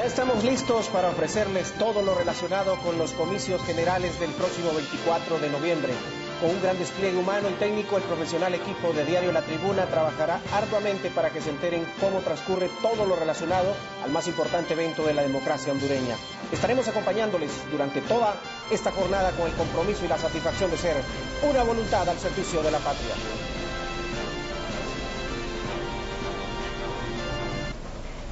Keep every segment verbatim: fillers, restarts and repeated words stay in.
Ya estamos listos para ofrecerles todo lo relacionado con los comicios generales del próximo veinticuatro de noviembre. Con un gran despliegue humano y técnico, el profesional equipo de Diario La Tribuna trabajará arduamente para que se enteren cómo transcurre todo lo relacionado al más importante evento de la democracia hondureña. Estaremos acompañándoles durante toda esta jornada con el compromiso y la satisfacción de ser una voluntad al servicio de la patria.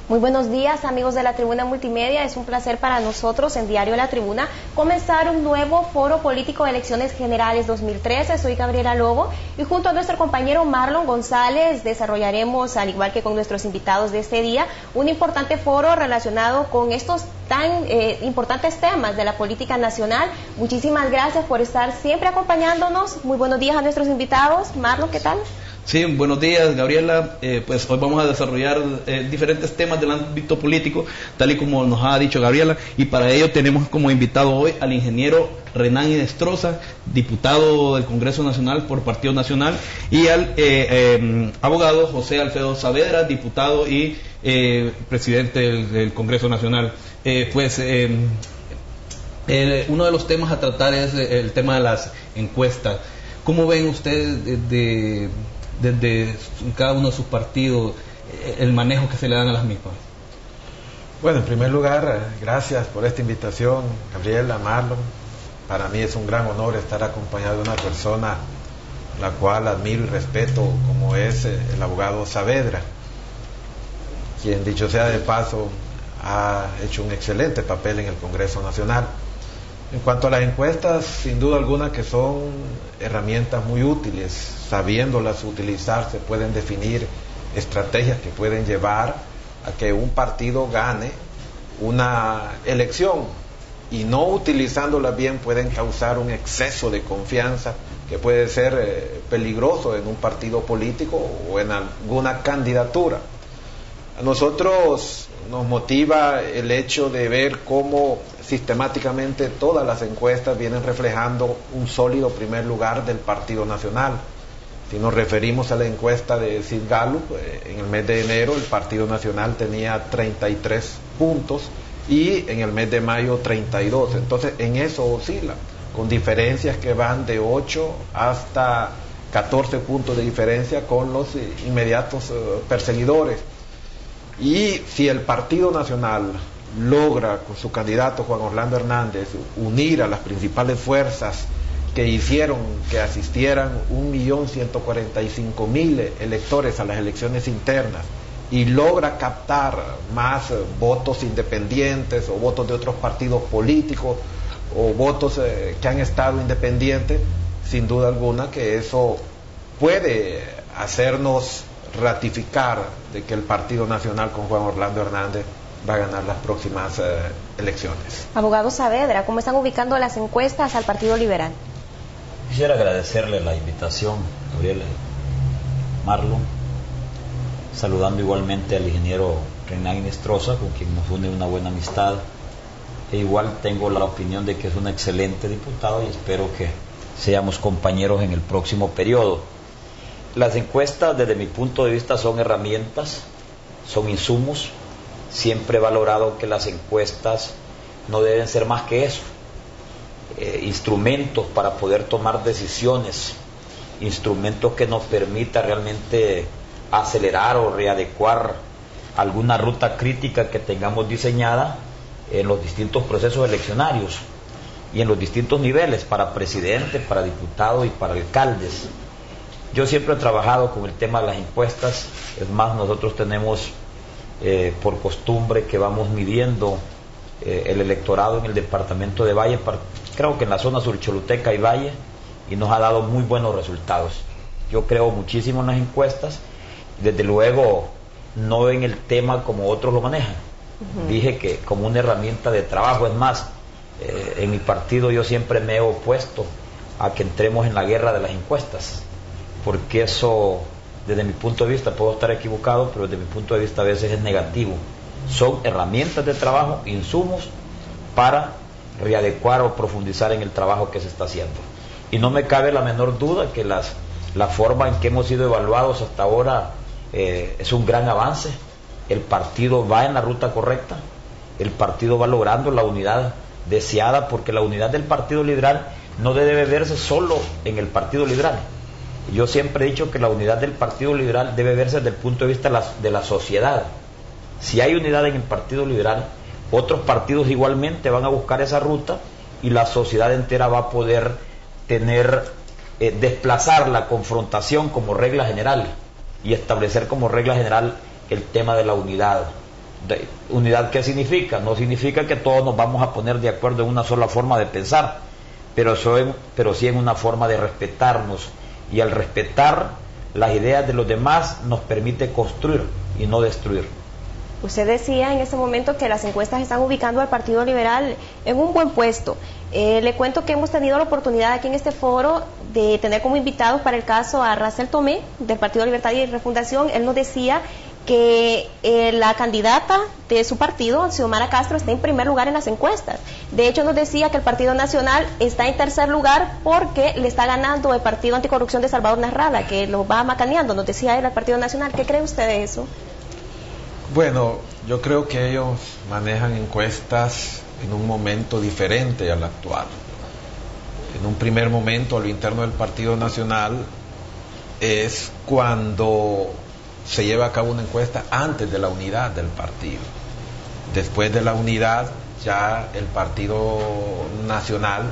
Muy buenos días, amigos de la Tribuna Multimedia. Es un placer para nosotros en Diario La Tribuna comenzar un nuevo foro político de Elecciones Generales dos mil trece. Soy Gabriela Lobo y junto a nuestro compañero Marlon González desarrollaremos, al igual que con nuestros invitados de este día, un importante foro relacionado con estos tan eh, importantes temas de la política nacional. Muchísimas gracias por estar siempre acompañándonos. Muy buenos días a nuestros invitados. Marlon, ¿qué tal? Sí, buenos días, Gabriela. Eh, pues hoy vamos a desarrollar eh, diferentes temas del ámbito político, tal y como nos ha dicho Gabriela, y para ello tenemos como invitado hoy al ingeniero Renán Inestroza, diputado del Congreso Nacional por Partido Nacional, y al eh, eh, abogado José Alfredo Saavedra, diputado y eh, presidente del, del Congreso Nacional. Eh, pues... Eh, el, uno de los temas a tratar es el tema de las encuestas. ¿Cómo ven ustedes de, de desde cada uno de sus partidos el manejo que se le dan a las mismas? Bueno, en primer lugar, gracias por esta invitación, Gabriela, Marlon. Para mí es un gran honor estar acompañado de una persona la cual admiro y respeto, como es el abogado Saavedra, quien, dicho sea de paso, ha hecho un excelente papel en el Congreso Nacional. En cuanto a las encuestas, sin duda alguna que son herramientas muy útiles. Sabiéndolas utilizar, se pueden definir estrategias que pueden llevar a que un partido gane una elección, y no utilizándolas bien pueden causar un exceso de confianza que puede ser eh, peligroso en un partido político o en alguna candidatura. A nosotros nos motiva el hecho de ver cómo sistemáticamente todas las encuestas vienen reflejando un sólido primer lugar del Partido Nacional. Si nos referimos a la encuesta de Sid Gallup, en el mes de enero el Partido Nacional tenía treinta y tres puntos y en el mes de mayo treinta y dos. Entonces en eso oscila, con diferencias que van de ocho hasta catorce puntos de diferencia con los inmediatos perseguidores. Y si el Partido Nacional logra con su candidato Juan Orlando Hernández unir a las principales fuerzas que hicieron que asistieran un millón ciento cuarenta y cinco mil electores a las elecciones internas y logra captar más votos independientes o votos de otros partidos políticos o votos eh, que han estado independientes, sin duda alguna que eso puede hacernos ratificar de que el Partido Nacional con Juan Orlando Hernández va a ganar las próximas eh, elecciones. Abogado Saavedra, ¿cómo están ubicando las encuestas al Partido Liberal? Quisiera agradecerle la invitación, Gabriela, Marlon, saludando igualmente al ingeniero Renán Inestroza, con quien nos une una buena amistad, e igual tengo la opinión de que es un excelente diputado y espero que seamos compañeros en el próximo periodo. Las encuestas, desde mi punto de vista, son herramientas, son insumos. Siempre he valorado que las encuestas no deben ser más que eso, eh, instrumentos para poder tomar decisiones, instrumentos que nos permita realmente acelerar o readecuar alguna ruta crítica que tengamos diseñada en los distintos procesos eleccionarios y en los distintos niveles, para presidente, para diputado y para alcaldes. Yo siempre he trabajado con el tema de las encuestas. Es más, nosotros tenemos Eh, por costumbre que vamos midiendo eh, el electorado en el departamento de Valle, creo que en la zona sur Choluteca y Valle, y nos ha dado muy buenos resultados. Yo creo muchísimo en las encuestas, desde luego no en el tema como otros lo manejan. Uh-huh. Dije que como una herramienta de trabajo. Es más, eh, en mi partido yo siempre me he opuesto a que entremos en la guerra de las encuestas, porque eso, desde mi punto de vista, puedo estar equivocado, pero desde mi punto de vista a veces es negativo. Son herramientas de trabajo, insumos para readecuar o profundizar en el trabajo que se está haciendo. Y no me cabe la menor duda que las, la forma en que hemos sido evaluados hasta ahora eh, es un gran avance. El partido va en la ruta correcta. el partido va logrando la unidad deseada, porque la unidad del Partido Liberal no debe verse solo en el Partido Liberal. Yo siempre he dicho que la unidad del Partido Liberal debe verse desde el punto de vista de la, de la sociedad. Si hay unidad en el Partido Liberal, otros partidos igualmente van a buscar esa ruta y la sociedad entera va a poder tener, eh, desplazar la confrontación como regla general y establecer como regla general el tema de la unidad. De, ¿Unidad qué significa? No significa que todos nos vamos a poner de acuerdo en una sola forma de pensar, pero, soy, pero sí en una forma de respetarnos, y al respetar las ideas de los demás nos permite construir y no destruir. Usted decía en este momento que las encuestas están ubicando al Partido Liberal en un buen puesto. Eh, le cuento que hemos tenido la oportunidad aquí en este foro de tener como invitados para el caso a Rasel Tomé, del Partido Libertad y Refundación. Él nos decía que eh, la candidata de su partido, Xiomara Castro, está en primer lugar en las encuestas. De hecho, nos decía que el Partido Nacional está en tercer lugar porque le está ganando el Partido Anticorrupción de Salvador Nasralla, que lo va macaneando, nos decía él, al Partido Nacional. ¿Qué cree usted de eso? Bueno, yo creo que ellos manejan encuestas en un momento diferente al actual. En un primer momento, a lo interno del Partido Nacional, es cuando se lleva a cabo una encuesta antes de la unidad del partido. Después de la unidad, ya el Partido Nacional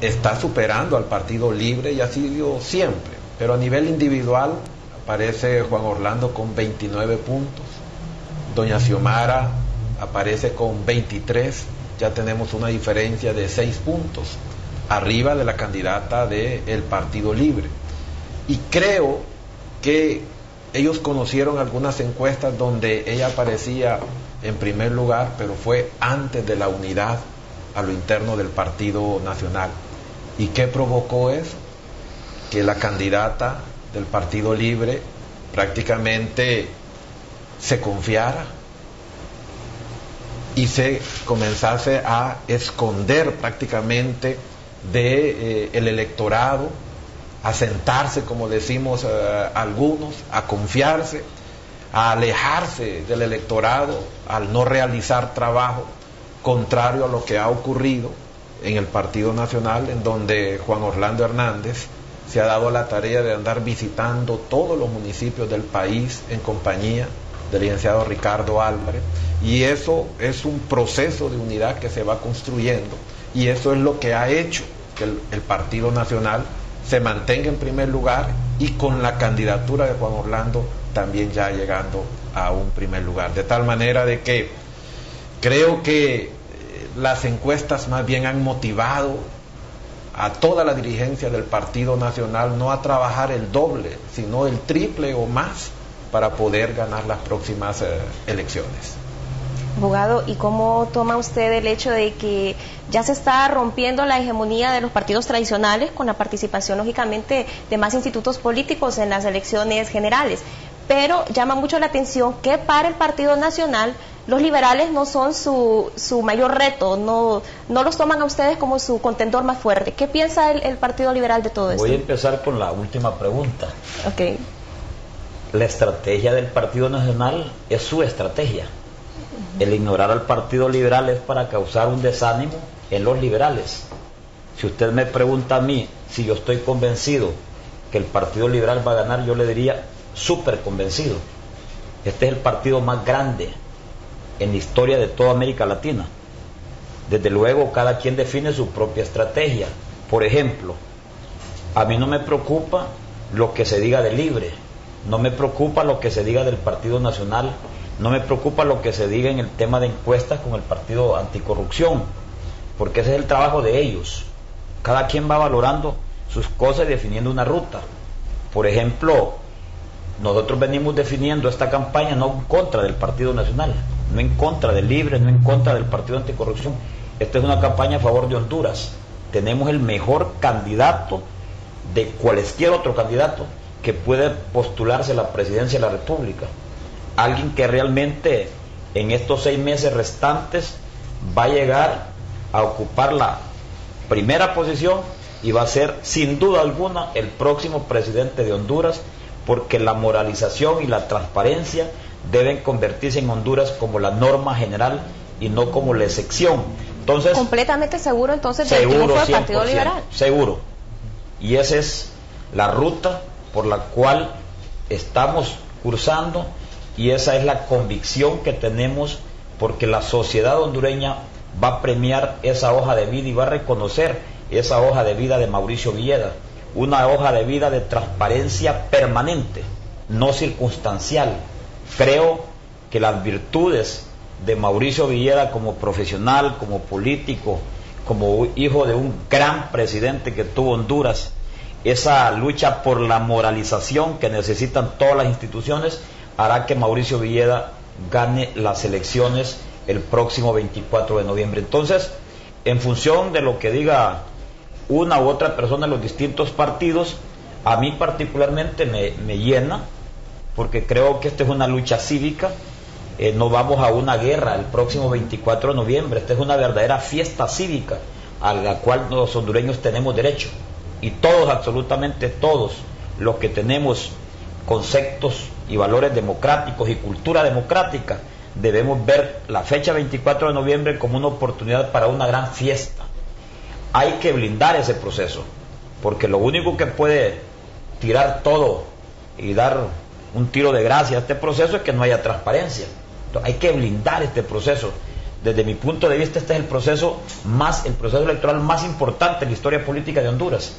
está superando al Partido Libre y ha sido siempre. Pero a nivel individual, aparece Juan Orlando con veintinueve puntos, doña Xiomara aparece con veintitrés, ya tenemos una diferencia de seis puntos arriba de la candidata del Partido Libre. Y creo que ellos conocieron algunas encuestas donde ella aparecía en primer lugar, pero fue antes de la unidad a lo interno del Partido Nacional. ¿Y qué provocó eso? Que la candidata del Partido Libre prácticamente se confiara y se comenzase a esconder prácticamente de, eh, el electorado, a sentarse, como decimos eh, algunos, a confiarse, a alejarse del electorado al no realizar trabajo, contrario a lo que ha ocurrido en el Partido Nacional, en donde Juan Orlando Hernández se ha dado la tarea de andar visitando todos los municipios del país en compañía del licenciado Ricardo Álvarez, y eso es un proceso de unidad que se va construyendo, y eso es lo que ha hecho que el, el Partido Nacional se mantenga en primer lugar, y con la candidatura de Juan Orlando también ya llegando a un primer lugar, de tal manera de que creo que las encuestas más bien han motivado a toda la dirigencia del Partido Nacional no a trabajar el doble, sino el triple o más para poder ganar las próximas eh, elecciones. Abogado, ¿y cómo toma usted el hecho de que ya se está rompiendo la hegemonía de los partidos tradicionales con la participación, lógicamente, de más institutos políticos en las elecciones generales? Pero llama mucho la atención que para el Partido Nacional los liberales no son su, su mayor reto, no, no los toman a ustedes como su contendor más fuerte. ¿Qué piensa el, el Partido Liberal de todo esto? Voy a empezar con la última pregunta. Okay. La estrategia del Partido Nacional es su estrategia. Uh-huh. El ignorar al Partido Liberal es para causar un desánimo en los liberales. Si usted me pregunta a mí si yo estoy convencido que el Partido Liberal va a ganar, yo le diría súper convencido. Este es el partido más grande en la historia de toda América Latina. Desde luego, cada quien define su propia estrategia. Por ejemplo, a mí no me preocupa lo que se diga de Libre, no me preocupa lo que se diga del Partido Nacional, no me preocupa lo que se diga en el tema de encuestas con el Partido Anticorrupción, porque ese es el trabajo de ellos. Cada quien va valorando sus cosas y definiendo una ruta. Por ejemplo, nosotros venimos definiendo esta campaña no en contra del Partido Nacional, no en contra del Libre, no en contra del Partido Anticorrupción. Esta es una campaña a favor de Honduras. Tenemos el mejor candidato de cualquier otro candidato que puede postularse a la presidencia de la República. Alguien que realmente en estos seis meses restantes va a llegar a ocupar la primera posición y va a ser sin duda alguna el próximo presidente de Honduras, porque la moralización y la transparencia deben convertirse en Honduras como la norma general y no como la excepción. Entonces, completamente seguro entonces del triunfo del Partido Liberal. Seguro. Y esa es la ruta por la cual estamos cursando y esa es la convicción que tenemos, porque la sociedad hondureña va a premiar esa hoja de vida y va a reconocer esa hoja de vida de Mauricio Villeda, una hoja de vida de transparencia permanente, no circunstancial. Creo que las virtudes de Mauricio Villeda como profesional, como político, como hijo de un gran presidente que tuvo Honduras, esa lucha por la moralización que necesitan todas las instituciones, hará que Mauricio Villeda gane las elecciones el próximo veinticuatro de noviembre. Entonces, en función de lo que diga una u otra persona de los distintos partidos, a mí particularmente me, me llena, porque creo que esta es una lucha cívica. Eh, no vamos a una guerra el próximo veinticuatro de noviembre, esta es una verdadera fiesta cívica a la cual los hondureños tenemos derecho, y todos, absolutamente todos los que tenemos conceptos y valores democráticos y cultura democrática, debemos ver la fecha veinticuatro de noviembre como una oportunidad para una gran fiesta. Hay que blindar ese proceso, porque lo único que puede tirar todo y dar un tiro de gracia a este proceso es que no haya transparencia. Entonces, hay que blindar este proceso. Desde mi punto de vista, este es el proceso más, el proceso electoral más importante en la historia política de Honduras,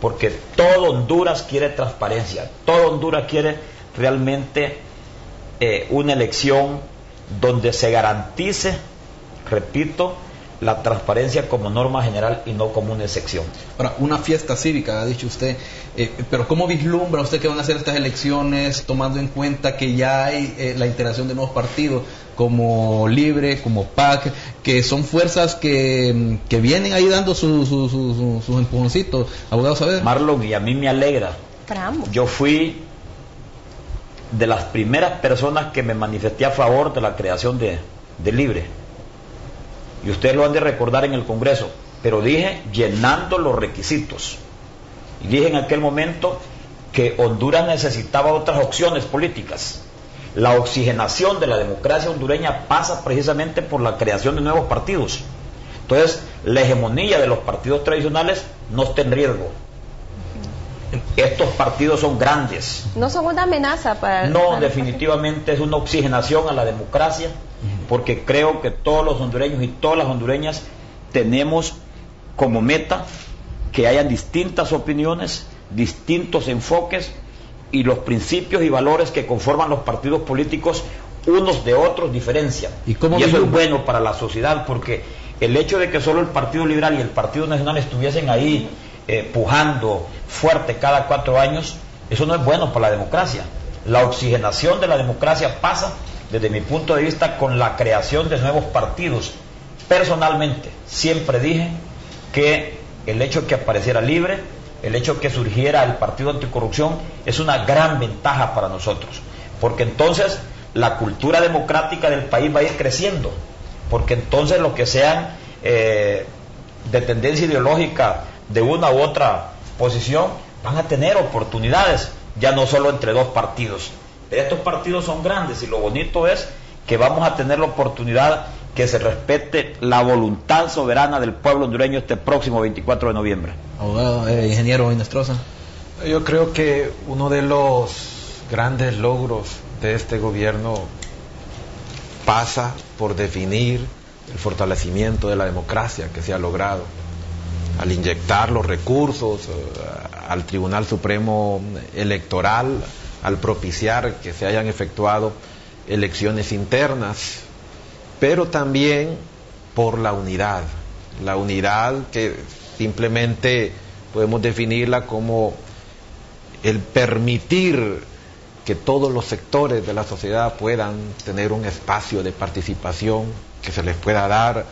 porque todo Honduras quiere transparencia, todo Honduras quiere realmente eh, una elección donde se garantice, repito, la transparencia como norma general y no como una excepción. Ahora, una fiesta cívica, ha dicho usted, eh, pero ¿cómo vislumbra usted que van a ser estas elecciones, tomando en cuenta que ya hay eh, la integración de nuevos partidos como Libre, como P A C, que son fuerzas que, que vienen ahí dando sus su, su, su, su empujoncitos? Abogado Saavedra. Marlon, y a mí me alegra. Yo fui de las primeras personas que me manifesté a favor de la creación de, de Libre. Y ustedes lo han de recordar en el Congreso, pero dije llenando los requisitos. Y dije en aquel momento que Honduras necesitaba otras opciones políticas. La oxigenación de la democracia hondureña pasa precisamente por la creación de nuevos partidos. Entonces, la hegemonía de los partidos tradicionales no está en riesgo. Estos partidos son grandes. No son una amenaza para... No, definitivamente es una oxigenación a la democracia, porque creo que todos los hondureños y todas las hondureñas tenemos como meta que hayan distintas opiniones, distintos enfoques, y los principios y valores que conforman los partidos políticos unos de otros diferencian. Y, cómo y eso es bueno para la sociedad, porque el hecho de que solo el Partido Liberal y el Partido Nacional estuviesen ahí eh, pujando fuerte cada cuatro años, eso no es bueno para la democracia. La oxigenación de la democracia pasa, desde mi punto de vista, con la creación de nuevos partidos. Personalmente, siempre dije que el hecho de que apareciera Libre, el hecho de que surgiera el Partido Anticorrupción, es una gran ventaja para nosotros, porque entonces la cultura democrática del país va a ir creciendo, porque entonces los que sean eh, de tendencia ideológica de una u otra posición van a tener oportunidades, ya no solo entre dos partidos. Estos partidos son grandes y lo bonito es que vamos a tener la oportunidad que se respete la voluntad soberana del pueblo hondureño este próximo veinticuatro de noviembre. Abogado, eh, ingeniero Inestroza. Yo creo que uno de los grandes logros de este gobierno pasa por definir el fortalecimiento de la democracia que se ha logrado al inyectar los recursos al Tribunal Supremo Electoral, al propiciar que se hayan efectuado elecciones internas, pero también por la unidad, la unidad que simplemente podemos definirla como el permitir que todos los sectores de la sociedad puedan tener un espacio de participación, que se les pueda dar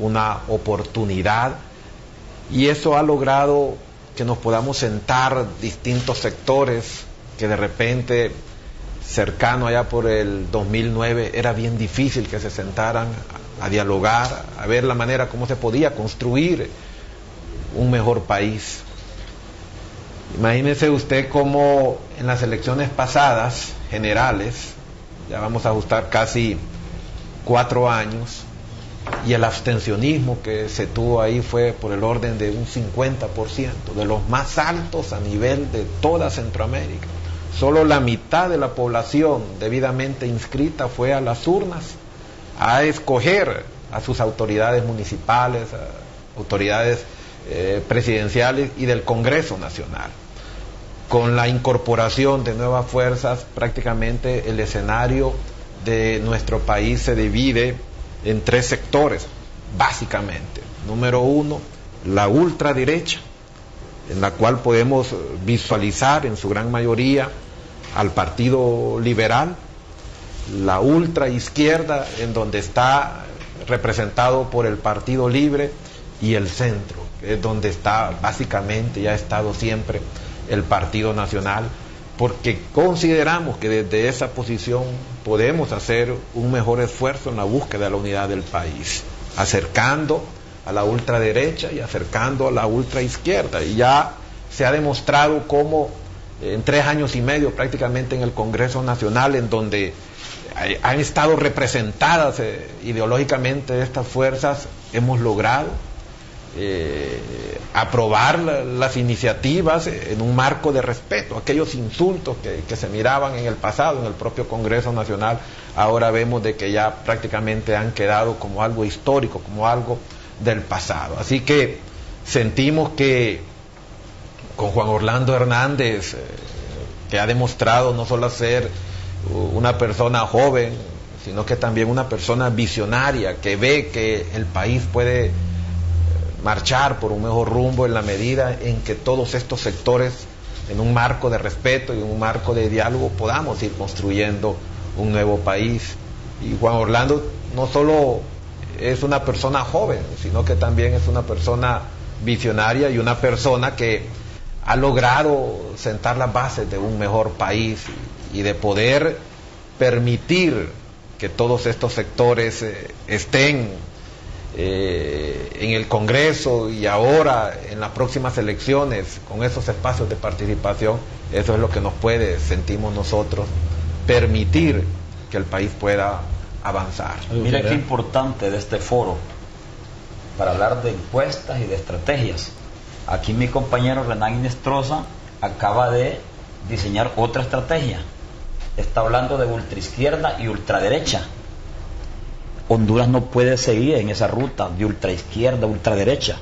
una oportunidad, y eso ha logrado que nos podamos sentar distintos sectores que de repente, cercano allá por el dos mil nueve, era bien difícil que se sentaran a dialogar, a ver la manera cómo se podía construir un mejor país. Imagínese usted cómo en las elecciones pasadas, generales, ya vamos a ajustar casi cuatro años, y el abstencionismo que se tuvo ahí fue por el orden de un cincuenta por ciento, de los más altos a nivel de toda Centroamérica. Solo la mitad de la población debidamente inscrita fue a las urnas a escoger a sus autoridades municipales, a autoridades eh, presidenciales y del Congreso Nacional. Con la incorporación de nuevas fuerzas, prácticamente el escenario de nuestro país se divide en tres sectores, básicamente. Número uno, la ultraderecha, en la cual podemos visualizar en su gran mayoría al Partido Liberal, la ultraizquierda, en donde está representado por el Partido Libre, y el centro, que es donde está básicamente, ya ha estado siempre, el Partido Nacional, porque consideramos que desde esa posición podemos hacer un mejor esfuerzo en la búsqueda de la unidad del país, acercando a la ultraderecha y acercando a la ultraizquierda. Y ya se ha demostrado cómo en tres años y medio prácticamente en el Congreso Nacional, en donde han estado representadas eh, ideológicamente estas fuerzas, hemos logrado Eh, aprobar la, las iniciativas en un marco de respeto. Aquellos insultos que, que se miraban en el pasado en el propio Congreso Nacional, ahora vemos de que ya prácticamente han quedado como algo histórico, como algo del pasado. Así que sentimos que con Juan Orlando Hernández, eh, que ha demostrado no solo ser una persona joven, sino que también una persona visionaria, que ve que el país puede marchar por un mejor rumbo en la medida en que todos estos sectores, en un marco de respeto y en un marco de diálogo, podamos ir construyendo un nuevo país. Y Juan Orlando no solo es una persona joven, sino que también es una persona visionaria y una persona que ha logrado sentar las bases de un mejor país y de poder permitir que todos estos sectores estén Eh, en el Congreso y ahora en las próximas elecciones con esos espacios de participación. Eso es lo que nos puede, sentimos nosotros, permitir que el país pueda avanzar. Mira qué importante de este foro para hablar de encuestas y de estrategias. Aquí mi compañero Renán Inestroza acaba de diseñar otra estrategia. Está hablando de ultraizquierda y ultraderecha. Honduras no puede seguir en esa ruta de ultraizquierda, ultraderecha.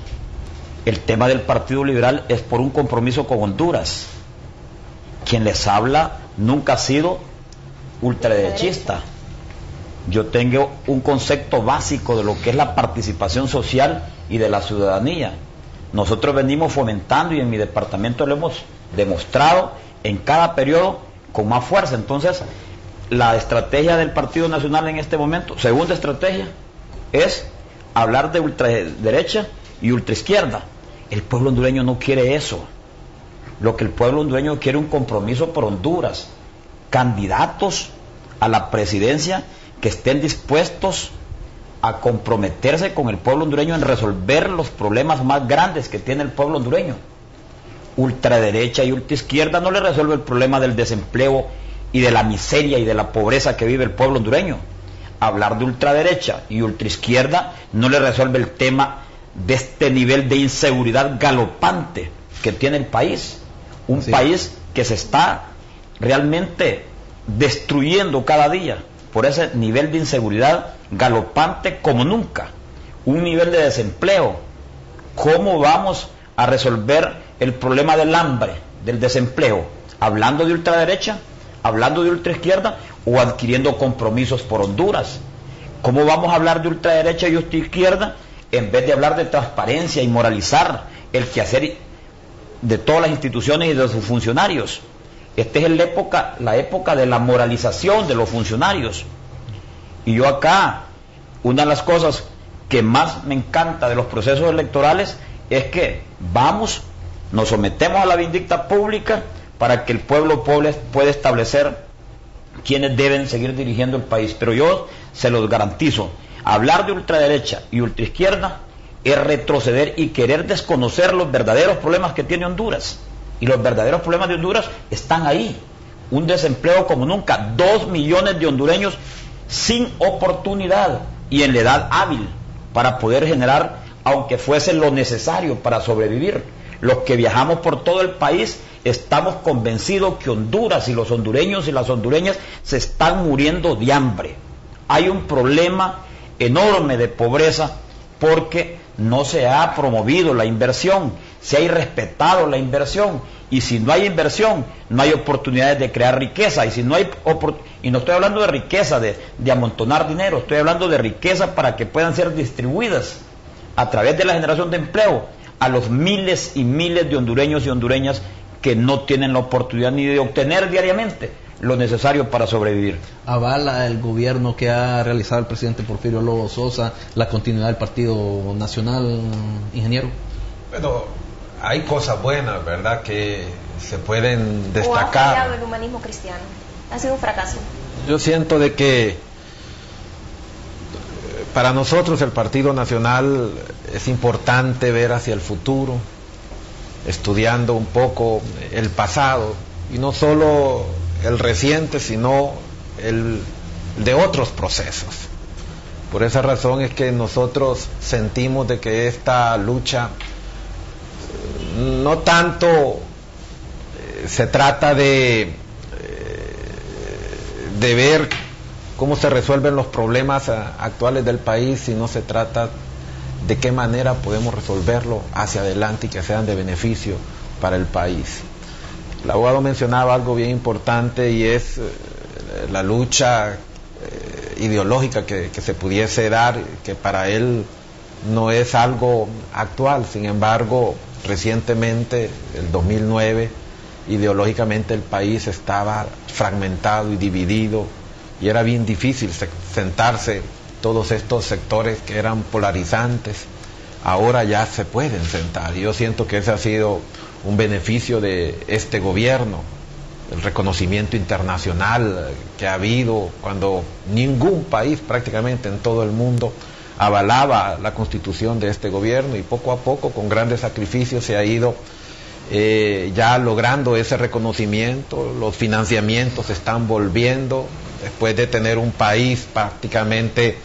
El tema del Partido Liberal es por un compromiso con Honduras. Quien les habla nunca ha sido ultraderechista. Yo tengo un concepto básico de lo que es la participación social y de la ciudadanía. Nosotros venimos fomentando, y en mi departamento lo hemos demostrado en cada periodo con más fuerza. Entonces, la estrategia del Partido Nacional en este momento, segunda estrategia, es hablar de ultraderecha y ultraizquierda. El pueblo hondureño no quiere eso. Lo que el pueblo hondureño quiere es un compromiso por Honduras. Candidatos a la presidencia que estén dispuestos a comprometerse con el pueblo hondureño en resolver los problemas más grandes que tiene el pueblo hondureño. Ultraderecha y ultraizquierda no le resuelve el problema del desempleo y de la miseria y de la pobreza que vive el pueblo hondureño. Hablar de ultraderecha y ultraizquierda no le resuelve el tema de este nivel de inseguridad galopante que tiene el país. Un sí. país que se está realmente destruyendo cada día por ese nivel de inseguridad galopante como nunca. Un nivel de desempleo. ¿Cómo vamos a resolver el problema del hambre, del desempleo? Hablando de ultraderecha, hablando de ultraizquierda o adquiriendo compromisos por Honduras. ¿Cómo vamos a hablar de ultraderecha y ultraizquierda en vez de hablar de transparencia y moralizar el quehacer de todas las instituciones y de sus funcionarios? Esta es la época, la época de la moralización de los funcionarios. Y yo acá, una de las cosas que más me encanta de los procesos electorales es que vamos, nos sometemos a la vindicta pública para que el pueblo pueda establecer quienes deben seguir dirigiendo el país. Pero yo se los garantizo, hablar de ultraderecha y ultraizquierda es retroceder y querer desconocer los verdaderos problemas que tiene Honduras. Y los verdaderos problemas de Honduras están ahí. un desempleo como nunca, dos millones de hondureños sin oportunidad y en la edad hábil para poder generar, aunque fuese lo necesario para sobrevivir. Los que viajamos por todo el país estamos convencidos que Honduras y los hondureños y las hondureñas se están muriendo de hambre. Hay un problema enorme de pobreza porque no se ha promovido la inversión, se ha irrespetado la inversión, y si no hay inversión, no hay oportunidades de crear riqueza, y si no hay y no estoy hablando de riqueza, de, de amontonar dinero, estoy hablando de riqueza para que puedan ser distribuidas a través de la generación de empleo a los miles y miles de hondureños y hondureñas que no tienen la oportunidad ni de obtener diariamente lo necesario para sobrevivir. ¿Avala el gobierno que ha realizado el presidente Porfirio Lobo Sosa la continuidad del Partido Nacional, ingeniero? Bueno, hay cosas buenas, ¿verdad?, que se pueden destacar. ¿O ha fallado el humanismo cristiano? Ha sido un fracaso. Yo siento de que para nosotros el Partido Nacional es importante ver hacia el futuro, estudiando un poco el pasado, y no solo el reciente, sino el de otros procesos. Por esa razón es que nosotros sentimos de que esta lucha no tanto eh, se trata de, eh, de ver cómo se resuelven los problemas a, actuales del país, sino se trata de qué manera podemos resolverlo hacia adelante y que sean de beneficio para el país. El abogado mencionaba algo bien importante, y es eh, la lucha eh, ideológica que, que se pudiese dar, que para él no es algo actual. Sin embargo, recientemente, el dos mil nueve, ideológicamente el país estaba fragmentado y dividido, y era bien difícil sentarse todos estos sectores que eran polarizantes. Ahora ya se pueden sentar, y yo siento que ese ha sido un beneficio de este gobierno, el reconocimiento internacional que ha habido cuando ningún país prácticamente en todo el mundo avalaba la constitución de este gobierno, y poco a poco, con grandes sacrificios, se ha ido eh, ya logrando ese reconocimiento. Los financiamientos se están volviendo, después de tener un país prácticamente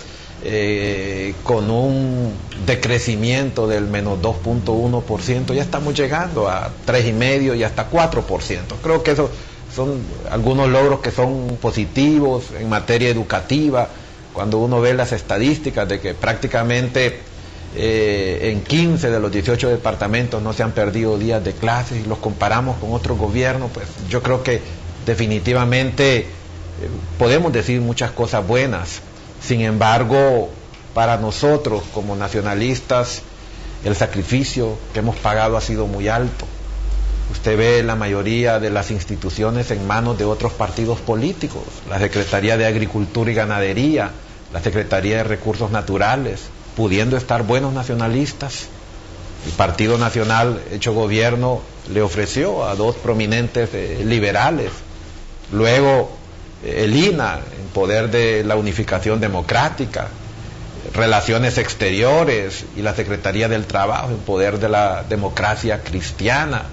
eh, con un decrecimiento del menos dos punto uno por ciento, ya estamos llegando a tres punto cinco por ciento y hasta cuatro por ciento. Creo que esos son algunos logros que son positivos en materia educativa, cuando uno ve las estadísticas de que prácticamente eh, en quince de los dieciocho departamentos no se han perdido días de clases, y los comparamos con otros gobiernos, pues yo creo que definitivamente eh, podemos decir muchas cosas buenas. Sin embargo, para nosotros como nacionalistas, el sacrificio que hemos pagado ha sido muy alto. Usted ve la mayoría de las instituciones en manos de otros partidos políticos, la Secretaría de Agricultura y Ganadería, la Secretaría de Recursos Naturales, pudiendo estar buenos nacionalistas. El Partido Nacional, hecho gobierno, le ofreció a dos prominentes eh, liberales. Luego, eh, el I N A, en poder de la Unificación Democrática, Relaciones Exteriores y la Secretaría del Trabajo, en poder de la Democracia Cristiana,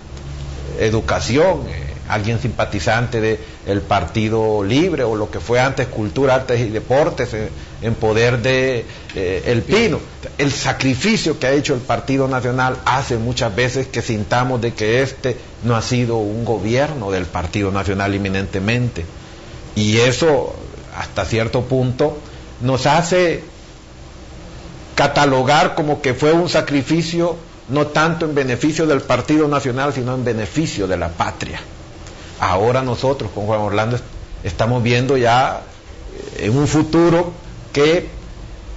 Educación, eh, alguien simpatizante de el Partido Libre, o lo que fue antes Cultura, Artes y Deportes, eh, en poder de eh, El Pino. El sacrificio que ha hecho el Partido Nacional hace muchas veces que sintamos de que este no ha sido un gobierno del Partido Nacional inminentemente, y eso hasta cierto punto nos hace catalogar como que fue un sacrificio no tanto en beneficio del Partido Nacional, sino en beneficio de la patria. Ahora nosotros con Juan Orlando estamos viendo ya en un futuro que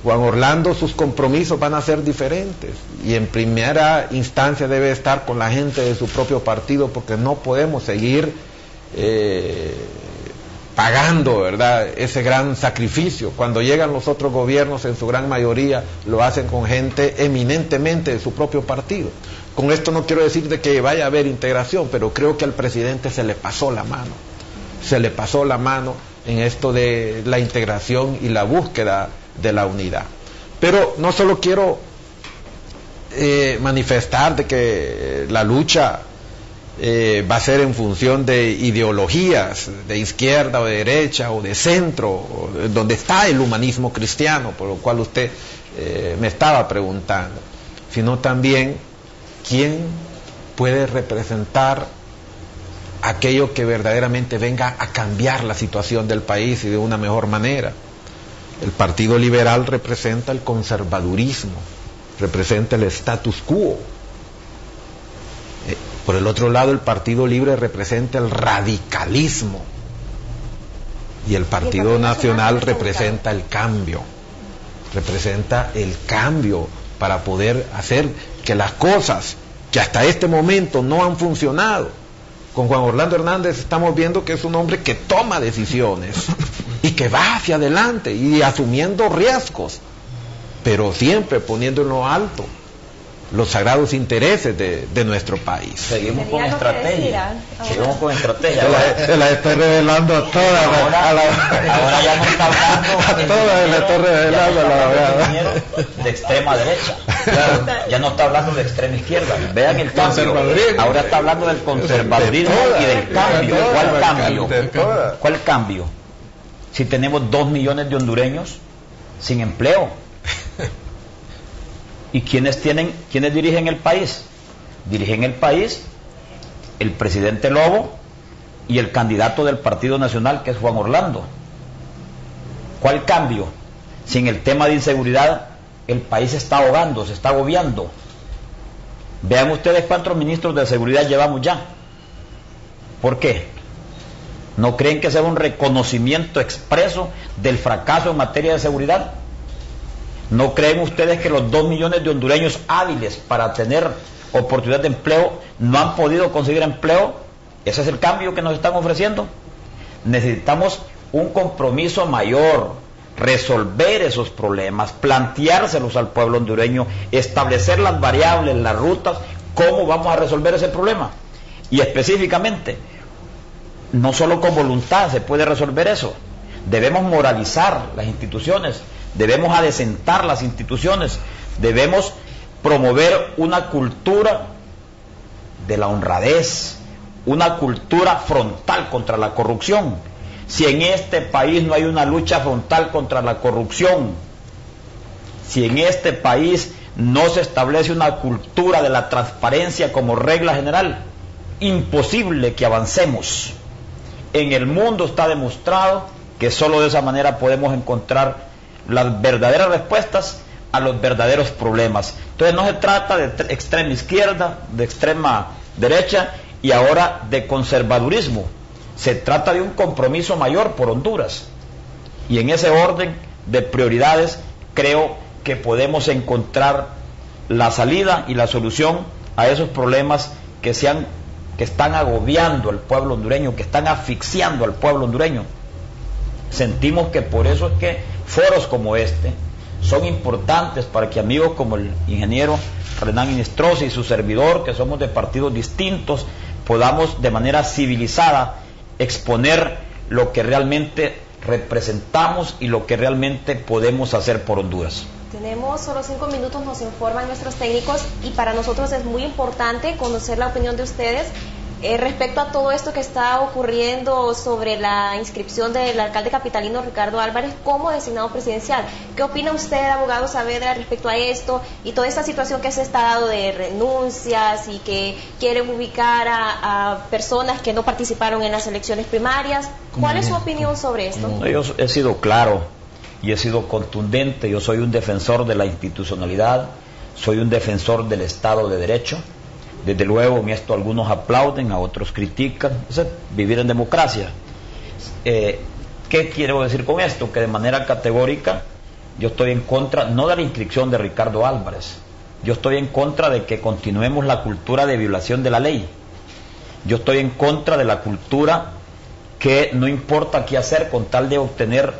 Juan Orlando, sus compromisos van a ser diferentes, y en primera instancia debe estar con la gente de su propio partido, porque no podemos seguir eh, pagando, ¿verdad?, ese gran sacrificio. Cuando llegan los otros gobiernos, en su gran mayoría lo hacen con gente eminentemente de su propio partido. Con esto no quiero decir de que vaya a haber integración, pero creo que al presidente se le pasó la mano, se le pasó la mano en esto de la integración y la búsqueda de la unidad. Pero no solo quiero eh, manifestar de que la lucha eh, va a ser en función de ideologías de izquierda o de derecha o de centro, donde está el humanismo cristiano, por lo cual usted eh, me estaba preguntando, sino también quién puede representar aquello que verdaderamente venga a cambiar la situación del país y de una mejor manera. El Partido Liberal representa el conservadurismo, representa el status quo. Por el otro lado, el Partido Libre representa el radicalismo y el Partido, y el Partido Nacional, Nacional representa el cambio, representa el cambio para poder hacer que las cosas que hasta este momento no han funcionado. Con Juan Orlando Hernández estamos viendo que es un hombre que toma decisiones y que va hacia adelante y asumiendo riesgos, pero siempre poniendo en lo alto los sagrados intereses de, de nuestro país. Seguimos con estrategia. Seguimos con estrategia. Se la estoy revelando a todas. Ahora, a la, ahora ya no está hablando. A todas la estoy revelando, no la de extrema derecha. Claro, ya no está hablando de extrema izquierda. Vean el cambio. Ahora está hablando del conservadurismo de todas, y del cambio. De todas, ¿Cuál cambio? De todas. ¿Cuál cambio? Si tenemos dos millones de hondureños sin empleo. ¿Y quiénes tienen, quiénes dirigen el país? Dirigen el país el presidente Lobo y el candidato del Partido Nacional, que es Juan Orlando. ¿Cuál cambio? Si en el tema de inseguridad el país se está ahogando, se está agobiando. Vean ustedes cuántos ministros de seguridad llevamos ya. ¿Por qué? ¿No creen que sea un reconocimiento expreso del fracaso en materia de seguridad? ¿No creen ustedes que los dos millones de hondureños hábiles para tener oportunidad de empleo no han podido conseguir empleo? Ese es el cambio que nos están ofreciendo. Necesitamos un compromiso mayor, resolver esos problemas, planteárselos al pueblo hondureño, establecer las variables, las rutas, cómo vamos a resolver ese problema. Y específicamente, no solo con voluntad se puede resolver eso. Debemos moralizar las instituciones, debemos adecentar las instituciones, debemos promover una cultura de la honradez, una cultura frontal contra la corrupción. Si en este país no hay una lucha frontal contra la corrupción, si en este país no se establece una cultura de la transparencia como regla general, imposible que avancemos. En el mundo está demostrado que solo de esa manera podemos encontrar las verdaderas respuestas a los verdaderos problemas. Entonces no se trata de extrema izquierda, de extrema derecha y ahora de conservadurismo. Se trata de un compromiso mayor por Honduras. Y en ese orden de prioridades creo que podemos encontrar la salida y la solución a esos problemas que, se han, que están agobiando al pueblo hondureño, que están asfixiando al pueblo hondureño. Sentimos que por eso es que foros como este son importantes para que amigos como el ingeniero Renán Inestroza y su servidor, que somos de partidos distintos, podamos de manera civilizada exponer lo que realmente representamos y lo que realmente podemos hacer por Honduras. Tenemos solo cinco minutos, nos informan nuestros técnicos, y para nosotros es muy importante conocer la opinión de ustedes. Eh, respecto a todo esto que está ocurriendo sobre la inscripción del alcalde capitalino Ricardo Álvarez como designado presidencial, ¿qué opina usted, abogado Saavedra, respecto a esto y toda esta situación que se está dando de renuncias y que quieren ubicar a, a personas que no participaron en las elecciones primarias? ¿Cuál es su opinión sobre esto? No, yo he sido claro y he sido contundente. Yo soy un defensor de la institucionalidad, soy un defensor del Estado de Derecho. Desde luego en esto algunos aplauden, a otros critican. Es vivir en democracia. Eh, ¿Qué quiero decir con esto? Que de manera categórica yo estoy en contra, no de la inscripción de Ricardo Álvarez. Yo estoy en contra de que continuemos la cultura de violación de la ley. Yo estoy en contra de la cultura que no importa qué hacer con tal de obtener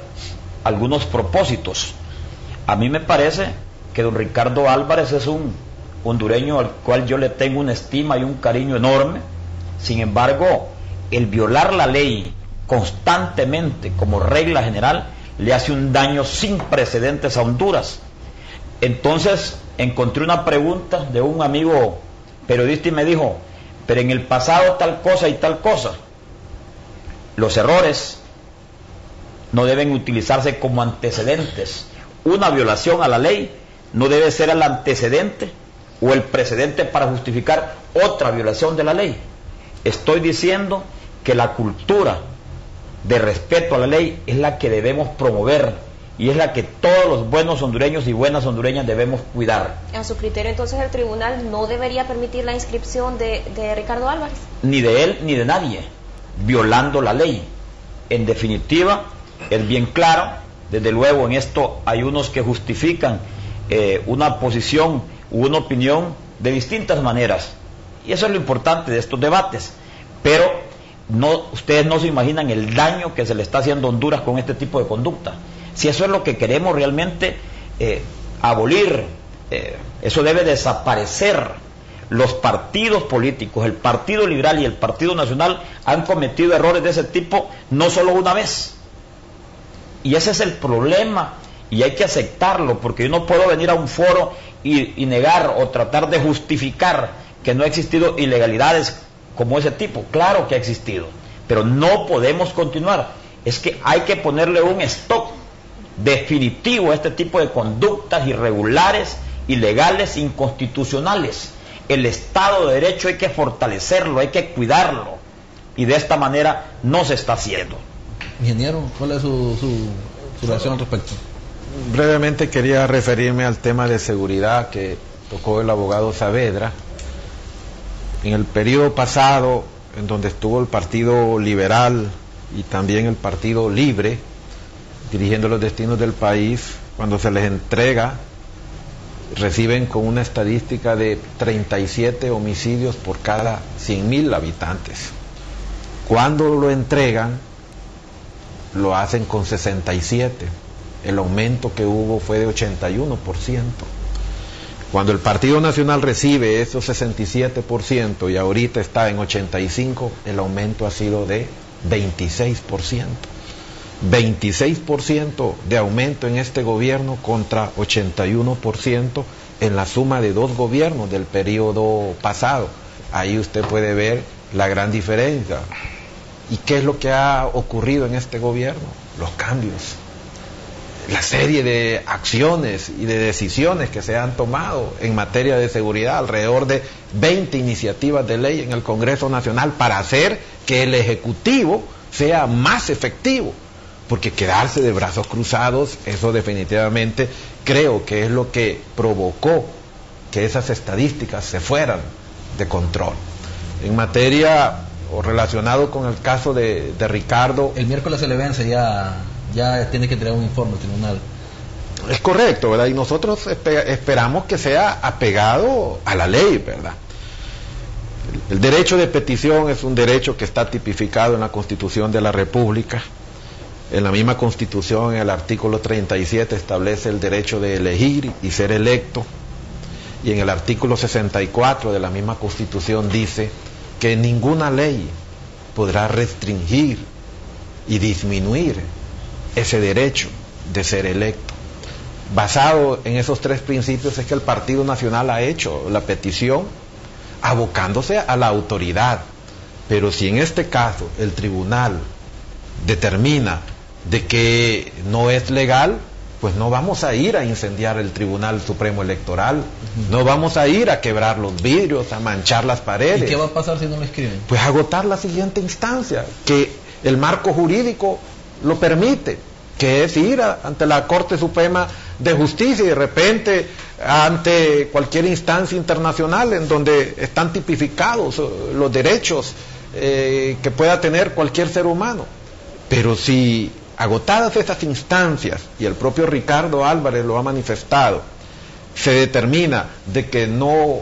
algunos propósitos. A mí me parece que don Ricardo Álvarez es un hondureño al cual yo le tengo una estima y un cariño enorme. Sin embargo, el violar la ley constantemente como regla general le hace un daño sin precedentes a Honduras. Entonces encontré una pregunta de un amigo periodista y me dijo: pero en el pasado tal cosa y tal cosa. Los errores no deben utilizarse como antecedentes. Una violación a la ley no debe ser el antecedente o el precedente para justificar otra violación de la ley. Estoy diciendo que la cultura de respeto a la ley es la que debemos promover y es la que todos los buenos hondureños y buenas hondureñas debemos cuidar. A su criterio, entonces, el tribunal no debería permitir la inscripción de, de Ricardo Álvarez. Ni de él ni de nadie, violando la ley. En definitiva, es bien claro, desde luego en esto hay unos que justifican eh, una posición u una opinión de distintas maneras, y eso es lo importante de estos debates, pero no, ustedes no se imaginan el daño que se le está haciendo a Honduras con este tipo de conducta. Si eso es lo que queremos realmente eh, abolir, eh, eso debe desaparecer. Los partidos políticos, el Partido Liberal y el Partido Nacional, han cometido errores de ese tipo no solo una vez, y ese es el problema, y hay que aceptarlo, porque yo no puedo venir a un foro y, y negar o tratar de justificar que no ha existido ilegalidades como ese tipo. Claro que ha existido, pero no podemos continuar. Es que hay que ponerle un stop definitivo a este tipo de conductas irregulares, ilegales, inconstitucionales. El Estado de Derecho hay que fortalecerlo, hay que cuidarlo, y de esta manera no se está haciendo. Ingeniero, ¿cuál es su, su, su reacción al respecto? Brevemente quería referirme al tema de seguridad que tocó el abogado Saavedra. En el periodo pasado, en donde estuvo el Partido Liberal y también el Partido Libre dirigiendo los destinos del país, cuando se les entrega, reciben con una estadística de treinta y siete homicidios por cada cien mil habitantes. Cuando lo entregan, lo hacen con sesenta y siete. El aumento que hubo fue de ochenta y uno por ciento. Cuando el Partido Nacional recibe esos sesenta y siete por ciento y ahorita está en ochenta y cinco por ciento, el aumento ha sido de veintiséis por ciento. veintiséis por ciento de aumento en este gobierno contra ochenta y uno por ciento en la suma de dos gobiernos del periodo pasado. Ahí usted puede ver la gran diferencia. ¿Y qué es lo que ha ocurrido en este gobierno? Los cambios, la serie de acciones y de decisiones que se han tomado en materia de seguridad, alrededor de veinte iniciativas de ley en el Congreso Nacional para hacer que el Ejecutivo sea más efectivo, porque quedarse de brazos cruzados, eso definitivamente creo que es lo que provocó que esas estadísticas se fueran de control. En materia o relacionado con el caso de, de Ricardo, el miércoles se le vence, ya, ya tiene que entregar un informe al tribunal. Es correcto, ¿verdad? Y nosotros espe- esperamos que sea apegado a la ley, ¿verdad? El, el derecho de petición es un derecho que está tipificado en la Constitución de la República. En la misma Constitución, en el artículo treinta y siete, establece el derecho de elegir y ser electo. Y en el artículo sesenta y cuatro de la misma Constitución dice que ninguna ley podrá restringir y disminuir ese derecho de ser electo. Basado en esos tres principios es que el Partido Nacional ha hecho la petición abocándose a la autoridad. Pero si en este caso el tribunal determina de que no es legal, pues no vamos a ir a incendiar el Tribunal Supremo Electoral, no vamos a ir a quebrar los vidrios, a manchar las paredes. ¿Y qué va a pasar si no lo escriben? Pues agotar la siguiente instancia, que el marco jurídico lo permite, que es ir a, ante la Corte Suprema de Justicia y de repente ante cualquier instancia internacional en donde están tipificados los derechos eh, que pueda tener cualquier ser humano. Pero si agotadas esas instancias, y el propio Ricardo Álvarez lo ha manifestado, se determina de que no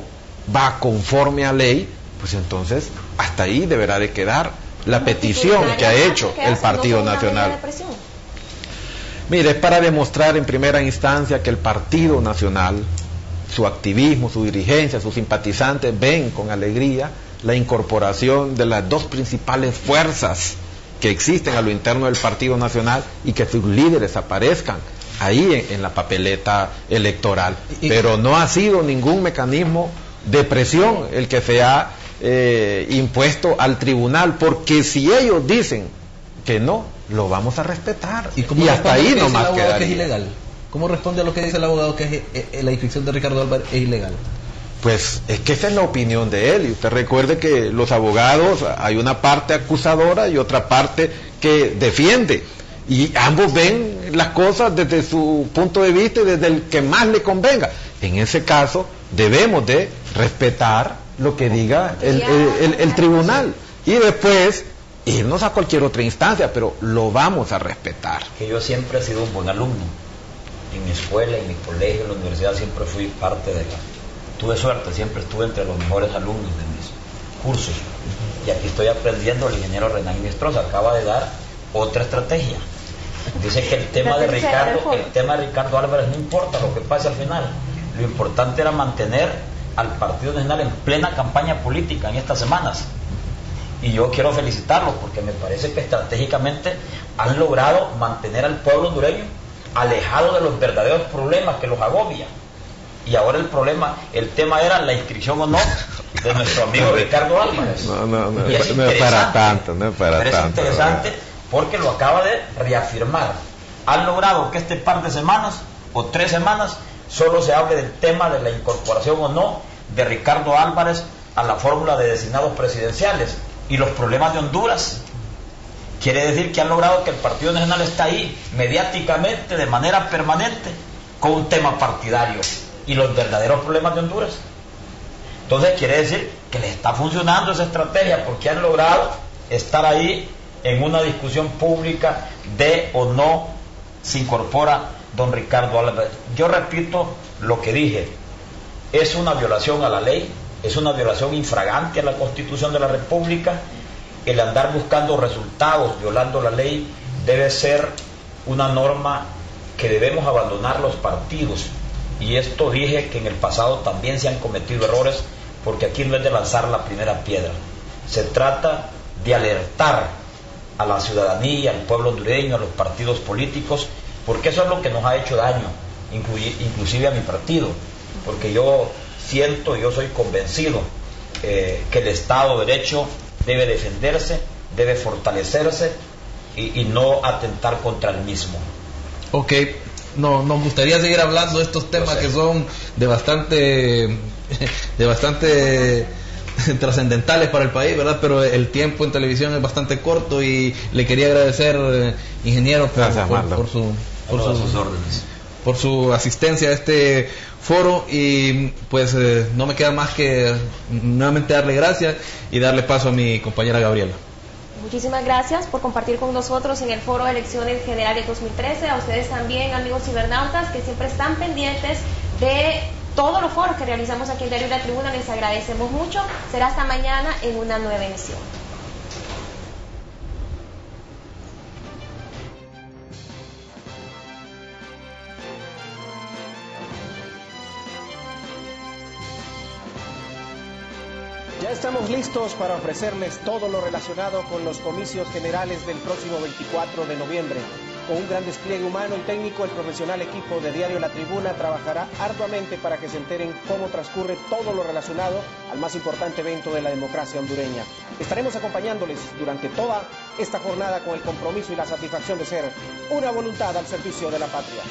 va conforme a ley, pues entonces hasta ahí deberá de quedar la petición que ha hecho el Partido Nacional. Mire, es para demostrar en primera instancia que el Partido Nacional, su activismo, su dirigencia, sus simpatizantes ven con alegría la incorporación de las dos principales fuerzas que existen a lo interno del Partido Nacional y que sus líderes aparezcan ahí en, en la papeleta electoral. Pero no ha sido ningún mecanismo de presión el que se ha eh, impuesto al tribunal, porque si ellos dicen que no, lo vamos a respetar. Y, y hasta ahí nomás quedaría. Que es ilegal. ¿Cómo responde a lo que dice el abogado que es, eh, la inscripción de Ricardo Álvarez es ilegal? Pues es que esa es la opinión de él, y usted recuerde que los abogados, hay una parte acusadora y otra parte que defiende, y ambos ven las cosas desde su punto de vista y desde el que más le convenga. En ese caso debemos de respetar lo que diga el, el, el, el tribunal y después irnos a cualquier otra instancia, pero lo vamos a respetar. Que yo siempre he sido un buen alumno, en mi escuela, en mi colegio, en la universidad, siempre fui parte de la... Tuve suerte, siempre estuve entre los mejores alumnos de mis cursos. Y aquí estoy aprendiendo. El ingeniero Renán Inestroza acaba de dar otra estrategia. Dice que el tema de Ricardo, el tema de Ricardo Álvarez no importa lo que pase al final. Lo importante era mantener al Partido Nacional en plena campaña política en estas semanas. Y yo quiero felicitarlos porque me parece que estratégicamente han logrado mantener al pueblo hondureño alejado de los verdaderos problemas que los agobian. Y ahora el problema, el tema era la inscripción o no de nuestro amigo Ricardo Álvarez. No, no, no, y es no es para tanto, no es para pero tanto. Es interesante porque lo acaba de reafirmar. Han logrado que este par de semanas o tres semanas solo se hable del tema de la incorporación o no de Ricardo Álvarez a la fórmula de designados presidenciales y los problemas de Honduras. Quiere decir que han logrado que el Partido Nacional está ahí mediáticamente, de manera permanente, con un tema partidario y los verdaderos problemas de Honduras. Entonces quiere decir que les está funcionando esa estrategia, porque han logrado estar ahí en una discusión pública de o no se incorpora don Ricardo Álvarez. Yo repito lo que dije, es una violación a la ley, es una violación infragante a la Constitución de la República. El andar buscando resultados violando la ley debe ser una norma que debemos abandonar los partidos. Y esto dije que en el pasado también se han cometido errores, porque aquí no es de lanzar la primera piedra. Se trata de alertar a la ciudadanía, al pueblo hondureño, a los partidos políticos, porque eso es lo que nos ha hecho daño, inclusive a mi partido. Porque yo siento, yo soy convencido eh, que el Estado de Derecho debe defenderse, debe fortalecerse y, y no atentar contra el mismo. Ok. No, nos gustaría seguir hablando de estos temas que son de bastante de bastante trascendentales para el país, ¿verdad? Pero el tiempo en televisión es bastante corto y le quería agradecer, ingeniero, por, Gracias, por, por, su, por sus, sus órdenes, por su asistencia a este foro, y pues eh, no me queda más que nuevamente darle gracias y darle paso a mi compañera Gabriela. Muchísimas gracias por compartir con nosotros en el Foro de Elecciones Generales dos mil trece. A ustedes también, amigos cibernautas, que siempre están pendientes de todos los foros que realizamos aquí en Diario La Tribuna. Les agradecemos mucho. Será hasta mañana en una nueva emisión. Ya estamos listos para ofrecerles todo lo relacionado con los comicios generales del próximo veinticuatro de noviembre. Con un gran despliegue humano y técnico, el profesional equipo de Diario La Tribuna trabajará arduamente para que se enteren cómo transcurre todo lo relacionado al más importante evento de la democracia hondureña. Estaremos acompañándoles durante toda esta jornada con el compromiso y la satisfacción de ser una voluntad al servicio de la patria.